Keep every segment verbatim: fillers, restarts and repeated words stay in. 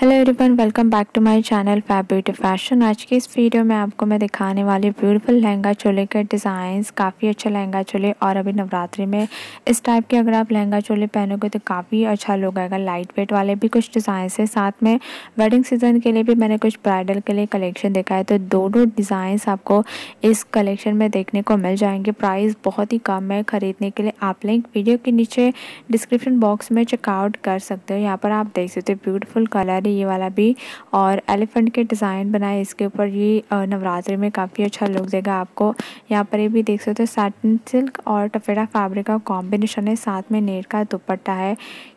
Hello everyone, welcome back to my channel fab beauty fashion. आज की इस video में आपको मैं दिखाने वाली ब्यूटीफुल लहंगा चोले के डिज़ाइंस, काफ़ी अच्छा लहंगा चोले। और अभी नवरात्रि में इस टाइप के अगर आप लहंगा चोले पहनोगे तो काफ़ी अच्छा लुक आएगा। लाइट वेट वाले भी कुछ डिज़ाइंस है, साथ में वेडिंग सीजन के लिए भी मैंने कुछ ब्राइडल के लिए कलेक्शन देखा है। तो दोनों डिज़ाइंस आपको इस कलेक्शन में देखने को मिल जाएंगे। प्राइस बहुत ही कम है। ख़रीदने के लिए आप लिंक वीडियो के नीचे डिस्क्रिप्शन बॉक्स में चेकआउट कर सकते हो। यहाँ पर आप देख सकते हो ब्यूटीफुल कलर, ये वाला भी, और एलिफेंट के डिज़ाइन बनाए इसके ऊपर। ये नवरात्रि में काफ़ी अच्छा लुक देगा आपको। यहाँ पर ये भी देख सकते हो, सैटिन सिल्क और टफेटा फैब्रिक का कॉम्बिनेशन है, साथ में नेट का दुपट्टा है।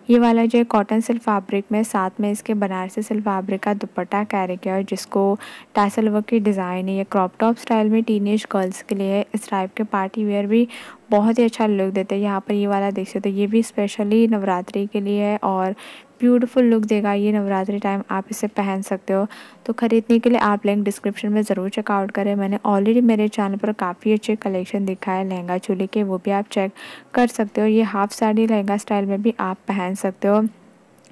ये वाला जो कॉटन सिल्क फैब्रिक में, साथ में इसके बनारसी सिल्क फैब्रिक का दुपट्टा कैरी किया है, जिसको टैसल वर्क की डिज़ाइन है। ये क्रॉप टॉप स्टाइल में टीनेज गर्ल्स के लिए है। इस टाइप के पार्टी वेयर भी बहुत ही अच्छा लुक देते हैं। यहाँ पर ये वाला देख सकते हो, ये भी स्पेशली नवरात्रि के लिए है और ब्यूटीफुल लुक देगा। ये नवरात्रि टाइम आप इसे पहन सकते हो। तो ख़रीदने के लिए आप लिंक डिस्क्रिप्शन में ज़रूर चेकआउट करें। मैंने ऑलरेडी मेरे चैनल पर काफ़ी अच्छे कलेक्शन दिखाया है लहंगा चोली के, वो भी आप चेक कर सकते हो। ये हाफ साड़ी लहंगा स्टाइल में भी आप पहन सकते हो।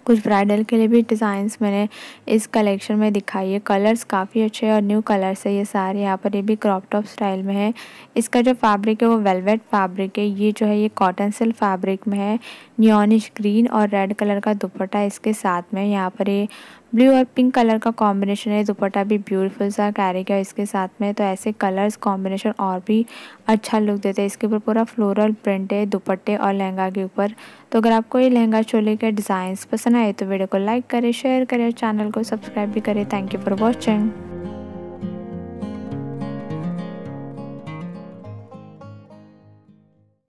कुछ ब्राइडल के लिए भी डिज़ाइंस मैंने इस कलेक्शन में दिखाई है। कलर्स काफ़ी अच्छे हैं और न्यू कलर्स है ये सारे। यहाँ पर ये भी क्रॉप टॉप स्टाइल में है। इसका जो फैब्रिक है वो वेलवेट फैब्रिक है। ये जो है ये कॉटन सिल्क फैब्रिक में है। नियॉनिश ग्रीन और रेड कलर का दुपट्टा इसके साथ में। यहाँ पर ये ब्लू और पिंक कलर का कॉम्बिनेशन है। दुपट्टा भी ब्यूटीफुल सा कैरी किया इसके साथ में। तो ऐसे कलर्स कॉम्बिनेशन और भी अच्छा लुक देते हैं। इसके ऊपर पूरा फ्लोरल प्रिंट है दुपट्टे और लहंगा के ऊपर। तो अगर आपको ये लहंगा चोली के डिज़ाइंस पसंद आए तो वीडियो को लाइक करें, शेयर करें और चैनल को सब्सक्राइब भी करें। Thank you for watching.